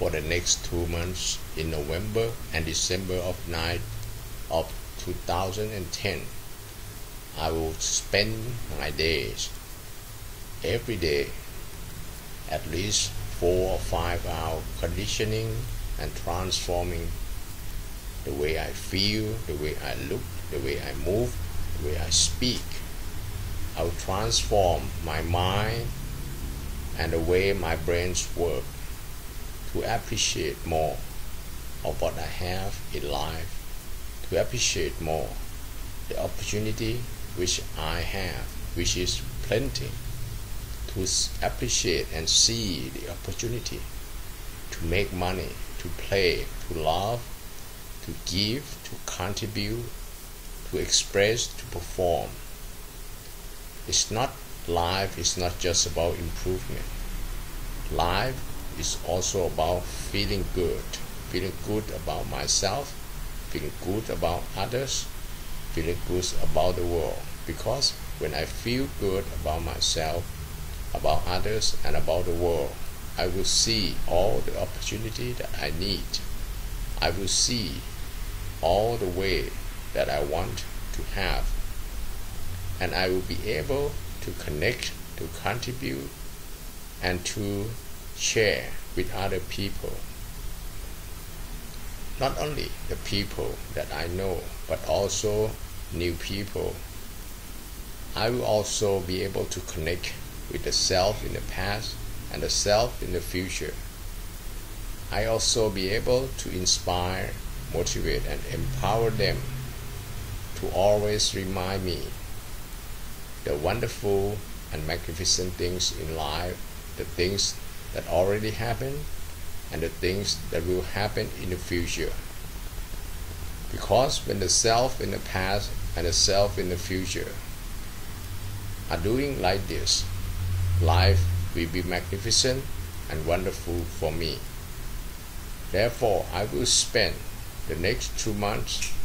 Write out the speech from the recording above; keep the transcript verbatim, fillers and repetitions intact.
for the next two months in November and December of nine of two thousand ten. I will spend my days every day at least four or five hours conditioning and transforming the way I feel, the way I look, the way I move, the way I speak. I will transform my mind and the way my brains work to appreciate more of what I have in life, to appreciate more the opportunity which I have, which is plenty, to appreciate and see the opportunity to make money, to play, to love, to give, to contribute, to express, to perform. It's not life is not just about improvement. Life is also about feeling good, feeling good about myself, feeling good about others, feeling good about the world. Because when I feel good about myself, about others, and about the world, I will see all the opportunity that I need. I will see all the way that I want to have. And I will be able to connect, to contribute, and to share with other people. Not only the people that I know, but also new people. I will also be able to connect with the self in the past and the self in the future. I also be able to inspire, motivate, and empower them to always remind me the wonderful and magnificent things in life, the things that already happened, and the things that will happen in the future. Because when the self in the past and the self in the future are doing like this, life will be magnificent and wonderful for me. Therefore, I will spend the next two months